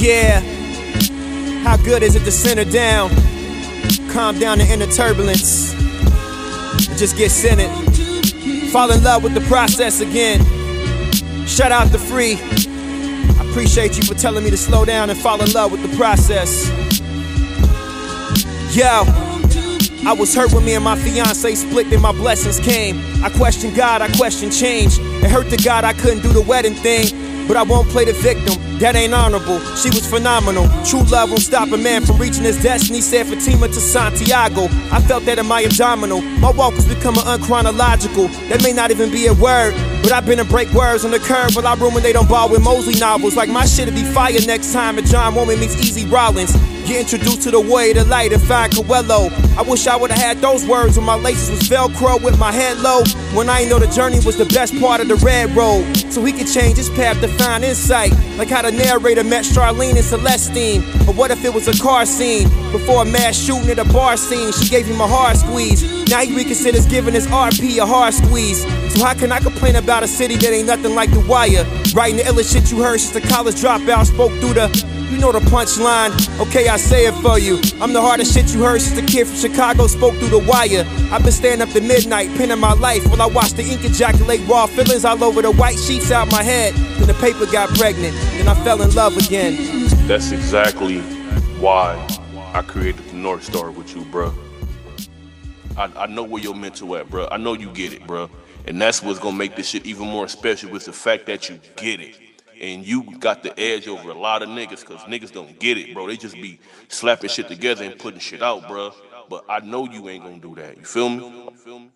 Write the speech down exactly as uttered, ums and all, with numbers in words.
Yeah, how good is it to center down, calm down the inner turbulence, and just get centered, fall in love with the process again. Shout out the free, I appreciate you for telling me to slow down and fall in love with the process. Yo, I was hurt when me and my fiance split, then my blessings came. I questioned God, I questioned change. It hurt to God I couldn't do the wedding thing, but I won't play the victim, that ain't honorable. She was phenomenal, true love won't stop a man from reaching his destiny, said Fatima to Santiago. I felt that in my abdominal, my walk was becoming unchronological. That may not even be a word, but I've been to break words on the curb, but I ruminate on ball with Mosley novels. Like my shit'll be fire next time at John Woman meets Easy Rollins. Get introduced to the way the light and find Coelho. I wish I would've had those words when my laces was Velcro with my head low, when I ain't know the journey was the best part of the red road. So he could change his path to find insight, like how the narrator met Charlene and Celestine. But what if it was a car scene before a mass shooting at a bar scene? She gave him a hard squeeze, now he reconsiders giving his R P a hard squeeze. So how can I complain about a city that ain't nothing like The Wire? Writing the illest shit you heard since the college dropout spoke through the... You know the punchline, okay, I say it for you. I'm the hardest shit you heard since the kid from Chicago spoke through The Wire. I've been staying up to midnight, penning my life, while I watched the ink ejaculate raw feelings all over the white sheets out my head. Then the paper got pregnant, and I fell in love again. That's exactly why I created the North Star with you, bruh. I, I know where your mental at, bruh. I know you get it, bruh. And that's what's gonna make this shit even more special, with the fact that you get it. And you got the edge over a lot of niggas, because niggas don't get it, bro. They just be slapping shit together and putting shit out, bro. But I know you ain't going to do that. You feel me?